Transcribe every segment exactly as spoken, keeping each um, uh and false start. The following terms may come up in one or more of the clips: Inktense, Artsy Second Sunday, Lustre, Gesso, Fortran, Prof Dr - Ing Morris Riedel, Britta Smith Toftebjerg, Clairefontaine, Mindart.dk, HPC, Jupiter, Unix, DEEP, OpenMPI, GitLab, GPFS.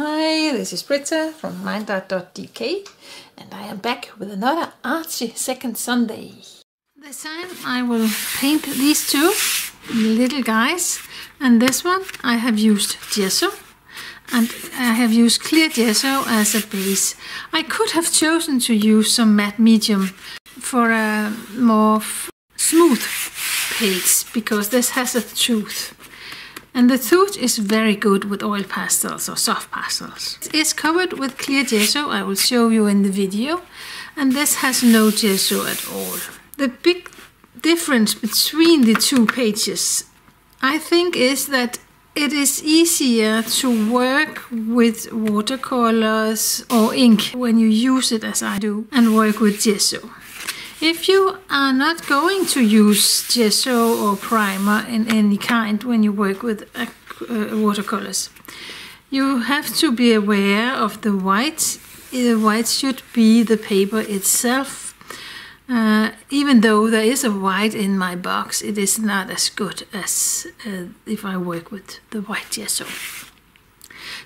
Hi, this is Britta from Mindart dot d k and I am back with another Artsy Second Sunday. This time I will paint these two little guys, and this one I have used gesso, and I have used clear gesso as a base. I could have chosen to use some matte medium for a more smooth page because this has a tooth. And the tooth is very good with oil pastels or soft pastels. It is covered with clear gesso, I will show you in the video, and this has no gesso at all. The big difference between the two pages, I think, is that it is easier to work with watercolors or ink when you use it, as I do, and work with gesso. If you are not going to use gesso or primer in any kind when you work with uh, watercolors, you have to be aware of the white. The white should be the paper itself. Uh, even though there is a white in my box, it is not as good as uh, if I work with the white gesso.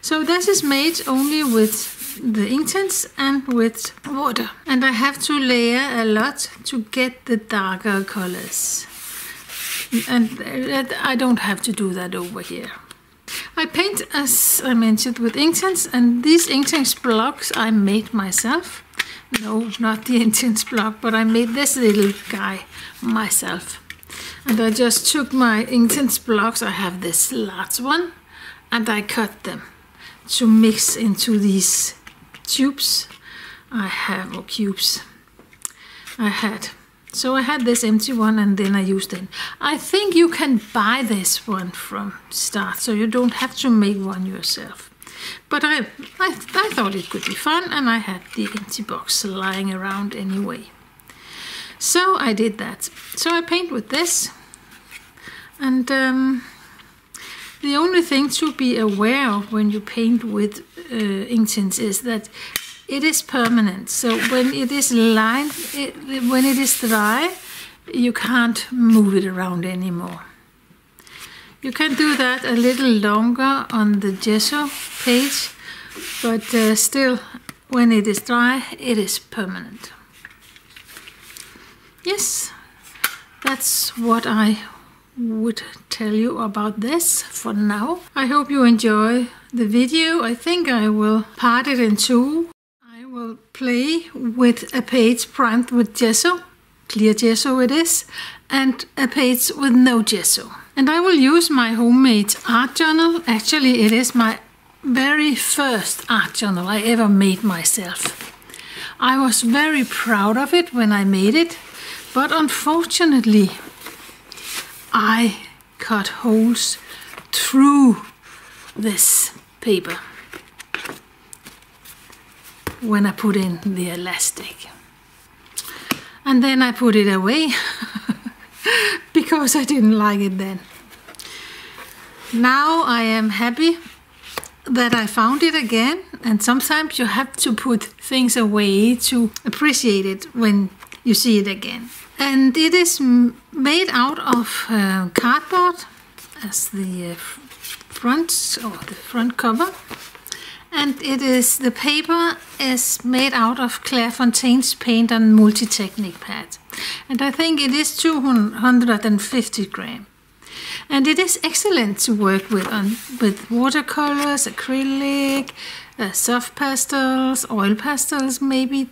So this is made only with the Inktense and with water, and I have to layer a lot to get the darker colors, and I don't have to do that over here. I paint, as I mentioned, with Inktense, and these Inktense blocks I made myself. No, not the Inktense block, but I made this little guy myself, and I just took my Inktense blocks. I have this large one, and I cut them to mix into these tubes I have, or cubes I had. So I had this empty one, and then I used it. I think you can buy this one from start, so you don't have to make one yourself. But I, I, I thought it could be fun, and I had the empty box lying around anyway. So I did that. So I paint with this, and um, the only thing to be aware of when you paint with uh, Inktense is that it is permanent. So when it is lined, it, when it is dry, you can't move it around anymore. You can do that a little longer on the gesso page, but uh, still, when it is dry, it is permanent. Yes, that's what I would tell you about this for now. I hope you enjoy the video. I think I will part it in two. I will play with a page primed with gesso, clear gesso it is, and a page with no gesso. And I will use my homemade art journal. Actually, it is my very first art journal I ever made myself. I was very proud of it when I made it, but unfortunately I cut holes through this paper when I put in the elastic. And then I put it away because I didn't like it then. Now I am happy that I found it again, and sometimes you have to put things away to appreciate it when you see it again. And it is made out of uh, cardboard as the uh, front or the front cover, and it is the paper is made out of Clairefontaine's paint on multi-technique pad, and I think it is two hundred fifty grams, and it is excellent to work with on with watercolors, acrylic, uh, soft pastels, oil pastels maybe,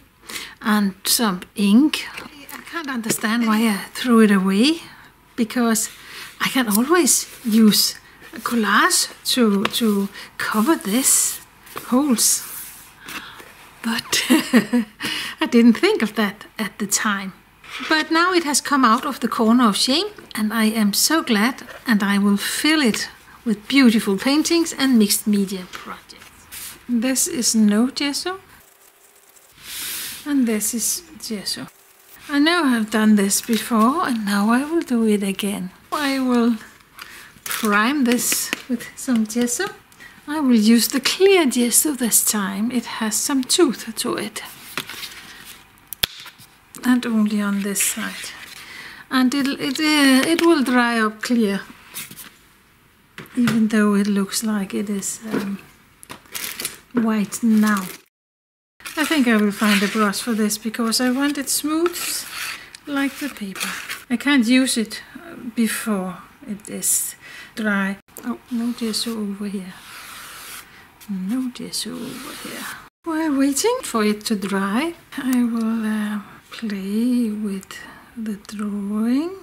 and some ink. I can't understand why I threw it away, because I can always use a collage to, to cover this holes, but I didn't think of that at the time. But now it has come out of the corner of shame, and I am so glad, and I will fill it with beautiful paintings and mixed media projects. This is no gesso, and this is gesso. I know I've done this before, and now I will do it again. I will prime this with some gesso. I will use the clear gesso this time. It has some tooth to it, and only on this side. And it, it, uh, it will dry up clear, even though it looks like it is um, white now. I think I will find a brush for this because I want it smooth like the paper. I can't use it before it is dry. Oh, no gesso over here. No gesso over here. While waiting for it to dry, I will uh, play with the drawing.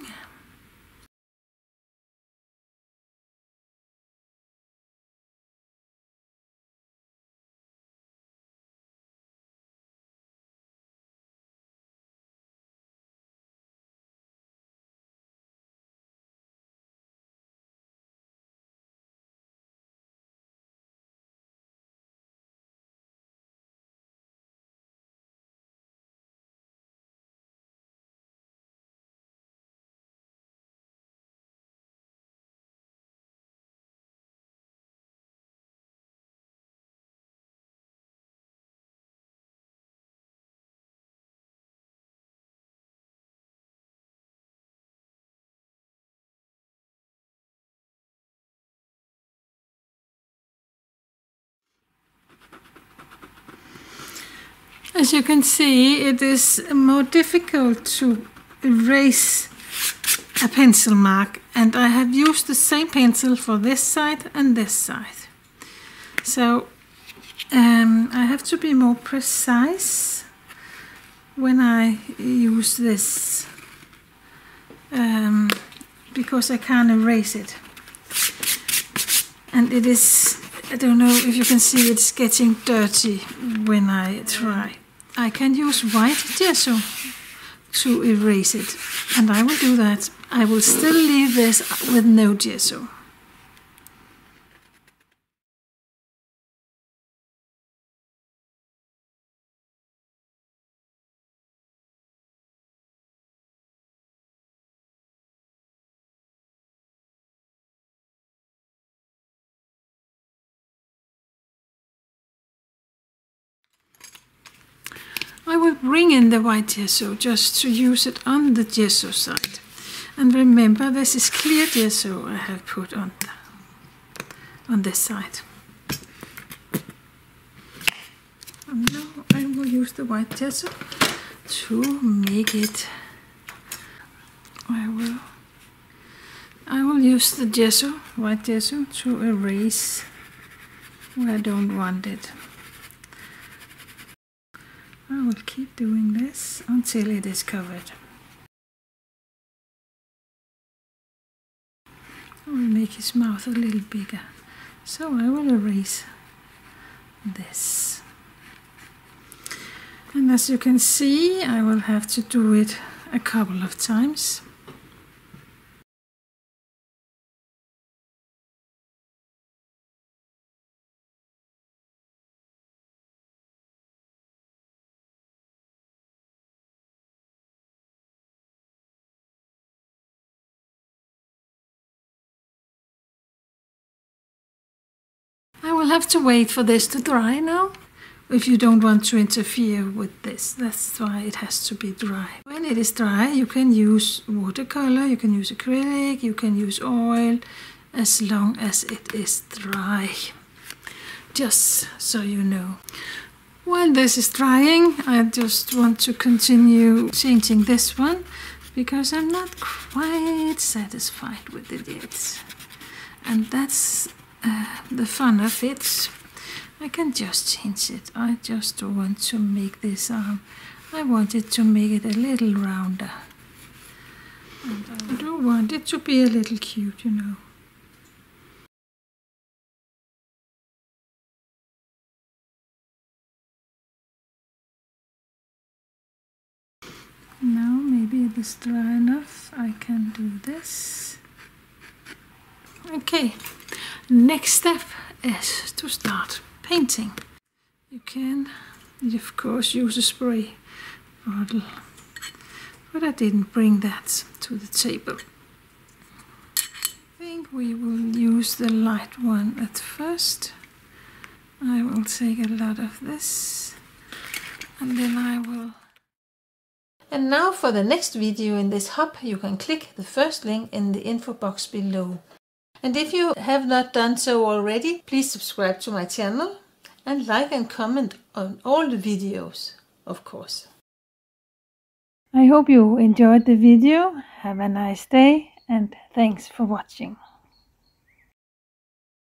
As you can see, it is more difficult to erase a pencil mark, and I have used the same pencil for this side and this side. So um, I have to be more precise when I use this um, because I can't erase it. And it is, I don't know if you can see, it's getting dirty when I try. I can use white gesso to erase it, and I will do that. I will still leave this with no gesso. I will bring in the white gesso just to use it on the gesso side. And remember, this is clear gesso I have put on, on this side. And now I will use the white gesso to make it. I will, I will use the gesso, white gesso, to erase where I don't want it. I will keep doing this until it is covered. I will make his mouth a little bigger. So I will erase this. And as you can see, I will have to do it a couple of times. I will have to wait for this to dry now, if you don't want to interfere with this. That's why it has to be dry. When it is dry, you can use watercolor, you can use acrylic, you can use oil, as long as it is dry. Just so you know. While this is drying, I just want to continue changing this one, because I'm not quite satisfied with it yet. And that's Uh, the fun of it. I can just change it. I just want to make this arm. I wanted to make it a little rounder. And I do want it to be a little cute, you know. Now maybe it is dry enough. I can do this. Okay. Next step is to start painting. You can, of course, use a spray bottle, but I didn't bring that to the table. I think we will use the light one at first. I will take a lot of this, and then I will... And now for the next video in this hub, you can click the first link in the info box below. And if you have not done so already, please subscribe to my channel and like and comment on all the videos, of course. I hope you enjoyed the video. Have a nice day and thanks for watching.